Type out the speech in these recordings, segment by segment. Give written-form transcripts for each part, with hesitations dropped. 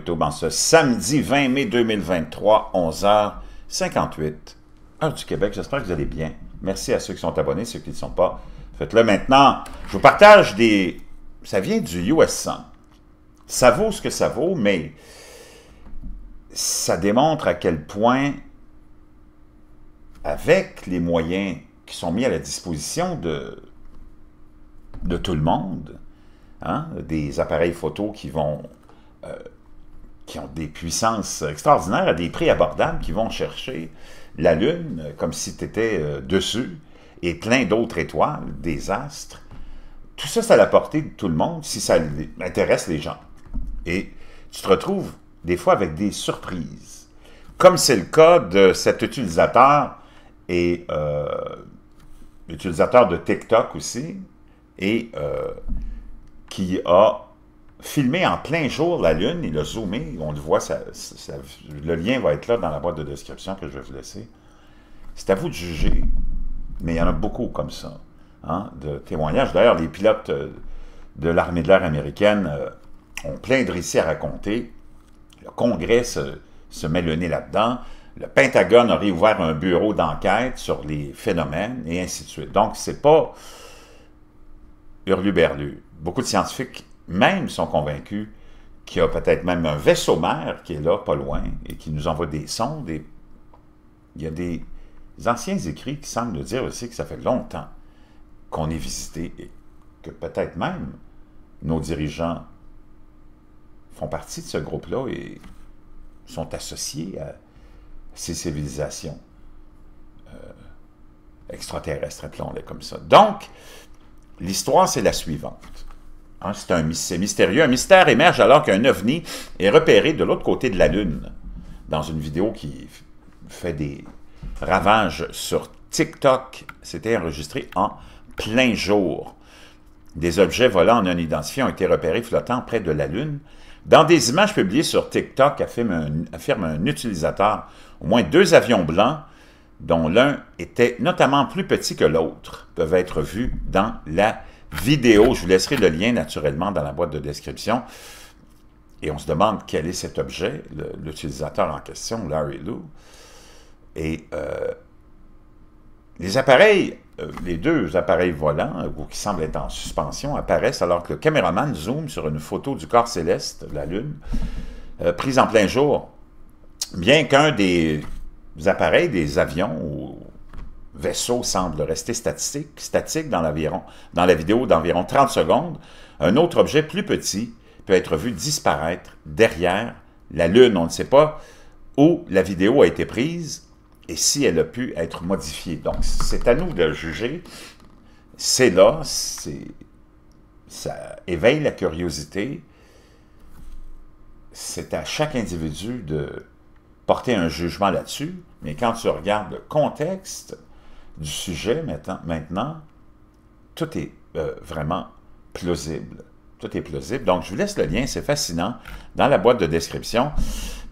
YouTube en ce samedi 20 mai 2023, 11h58, heure du Québec. J'espère que vous allez bien. Merci à ceux qui sont abonnés, ceux qui ne le sont pas. Faites-le maintenant. Je vous partage des... Ça vient du US 100. Ça vaut ce que ça vaut, mais ça démontre à quel point, avec les moyens qui sont mis à la disposition de tout le monde, hein, des appareils photo qui vont qui ont des puissances extraordinaires à des prix abordables, qui vont chercher la Lune comme si tu étais dessus, et plein d'autres étoiles, des astres. Tout ça, c'est à la portée de tout le monde si ça intéresse les gens. Et tu te retrouves des fois avec des surprises, comme c'est le cas de cet utilisateur et l'utilisateur de TikTok aussi, et qui a filmé en plein jour la Lune, il a zoomé, on le voit, le lien va être là dans la boîte de description que je vais vous laisser. C'est à vous de juger, mais il y en a beaucoup comme ça, hein, de témoignages. D'ailleurs, les pilotes de l'armée de l'air américaine ont plein de récits à raconter. Le Congrès se met le nez là-dedans. Le Pentagone aurait ouvert un bureau d'enquête sur les phénomènes, et ainsi de suite. Donc, c'est pas hurluberlu. Beaucoup de scientifiques même sont convaincus qu'il y a peut-être même un vaisseau-mère qui est là, pas loin, et qui nous envoie des sondes. Et il y a des anciens écrits qui semblent dire aussi que ça fait longtemps qu'on est visité et que peut-être même nos dirigeants font partie de ce groupe-là et sont associés à ces civilisations extraterrestres, appelons-les comme ça. Donc, l'histoire, c'est la suivante. Hein, c'est mystérieux. Un mystère émerge alors qu'un ovni est repéré de l'autre côté de la Lune. Dans une vidéo qui fait des ravages sur TikTok, c'était enregistré en plein jour. Des objets volants non identifiés ont été repérés flottant près de la Lune. Dans des images publiées sur TikTok, affirme un utilisateur, au moins deux avions blancs, dont l'un était notamment plus petit que l'autre, peuvent être vus dans la vidéo. Je vous laisserai le lien naturellement dans la boîte de description. Et on se demande quel est cet objet, l'utilisateur en question, Larry Lou. Et les appareils, les deux appareils volants, ou qui semblent être en suspension, apparaissent alors que le caméraman zoome sur une photo du corps céleste, la Lune, prise en plein jour. Bien qu'un des appareils, des avions ou vaisseaux semble rester statique dans la vidéo d'environ 30 secondes, un autre objet plus petit peut être vu disparaître derrière la Lune. On ne sait pas où la vidéo a été prise et si elle a pu être modifiée. Donc, c'est à nous de juger. C'est là, ça éveille la curiosité. C'est à chaque individu de porter un jugement là-dessus, mais quand tu regardes le contexte du sujet maintenant, tout est vraiment plausible. Tout est plausible. Donc, je vous laisse le lien, c'est fascinant, dans la boîte de description.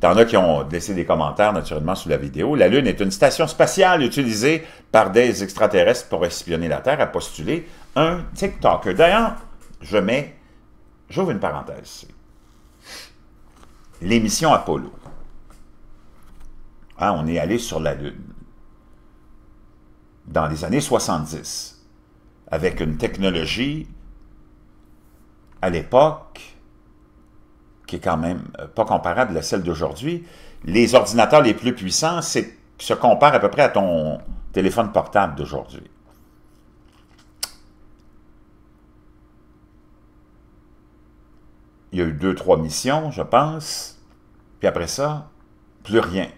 T'en as qui ont laissé des commentaires, naturellement, sous la vidéo. La Lune est une station spatiale utilisée par des extraterrestres pour espionner la Terre, a postulé un TikToker. D'ailleurs, j'ouvre une parenthèse. Les missions Apollo. Hein, on est allé sur la Lune dans les années 70, avec une technologie, à l'époque, qui est quand même pas comparable à celle d'aujourd'hui. Les ordinateurs les plus puissants se comparent à peu près à ton téléphone portable d'aujourd'hui. Il y a eu 2-3 missions, je pense, puis après ça, plus rien.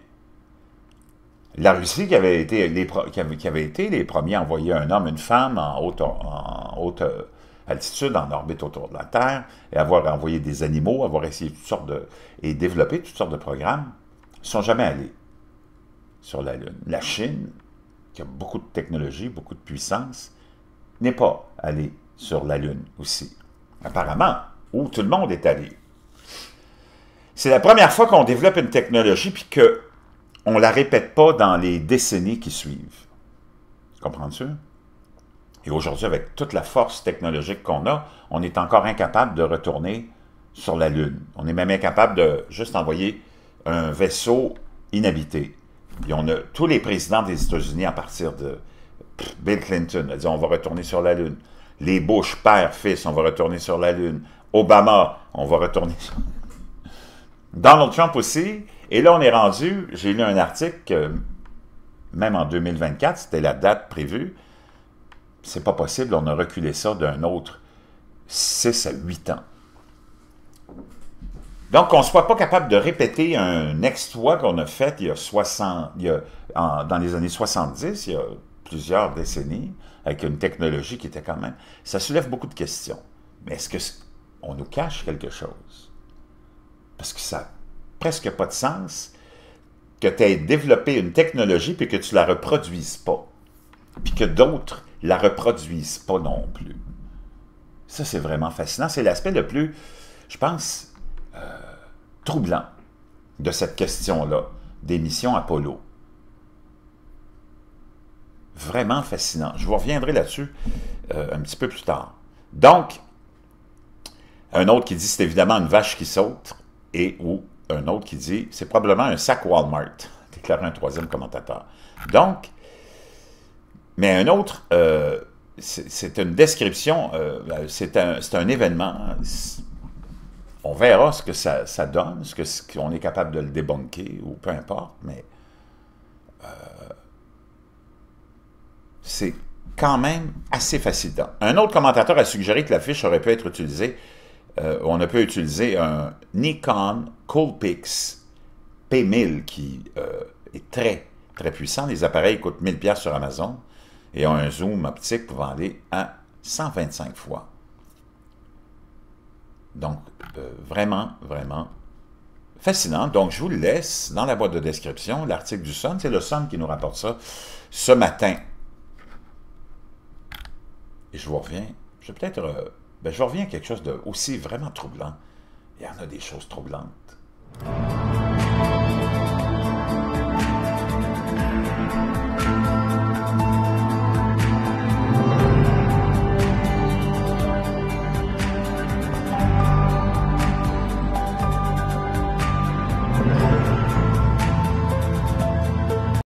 La Russie, qui avait été les premiers à envoyer un homme, une femme en haute altitude, en orbite autour de la Terre, et avoir envoyé des animaux, avoir essayé et développé toutes sortes de programmes, ne sont jamais allés sur la Lune. La Chine, qui a beaucoup de technologie, beaucoup de puissance, n'est pas allée sur la Lune aussi, apparemment, où tout le monde est allé. C'est la première fois qu'on développe une technologie, puis que on ne la répète pas dans les décennies qui suivent. Comprends-tu? Et aujourd'hui, avec toute la force technologique qu'on a, on est encore incapable de retourner sur la Lune. On est même incapable de juste envoyer un vaisseau inhabité. Et on a tous les présidents des États-Unis à partir de Bill Clinton, a dit on va retourner sur la Lune. Les Bush, père, fils, on va retourner sur la Lune. Obama, on va retourner sur la Lune. Donald Trump aussi. Et là, on est rendu, j'ai lu un article, même en 2024, c'était la date prévue. C'est pas possible, on a reculé ça d'un autre 6 à 8 ans. Donc, qu'on ne soit pas capable de répéter un exploit qu'on a fait il y a dans les années 70, il y a plusieurs décennies, avec une technologie qui était quand même... Ça soulève beaucoup de questions. Mais est-ce qu'on nous cache quelque chose? Parce que ça n'a presque pas de sens que tu aies développé une technologie puis que tu la reproduises pas. Puis que d'autres la reproduisent pas non plus. Ça, c'est vraiment fascinant. C'est l'aspect le plus, je pense... troublant de cette question-là, des missions Apollo. Vraiment fascinant. Je vous reviendrai là-dessus un petit peu plus tard. Donc, un autre qui dit, c'est évidemment une vache qui saute, et ou un autre qui dit, c'est probablement un sac Walmart, déclaré un troisième commentateur. Donc, mais un autre, c'est une description, c'est un événement... On verra ce que ça donne, ce qu'on est capable de le débunker, ou peu importe, mais c'est quand même assez fascinant. Un autre commentateur a suggéré que la fiche aurait pu être utilisée, on a pu utiliser un Nikon Coolpix P1000 qui est très, très puissant. Les appareils coûtent 1000$ sur Amazon et ont un zoom optique pouvant aller à 125 fois. Donc, vraiment, vraiment fascinant. Donc, je vous le laisse dans la boîte de description, l'article du Sun. C'est le Sun qui nous rapporte ça ce matin. Et je vous reviens. Je vais peut-être... ben, je reviens à quelque chose d'aussi vraiment troublant. Il y en a des choses troublantes.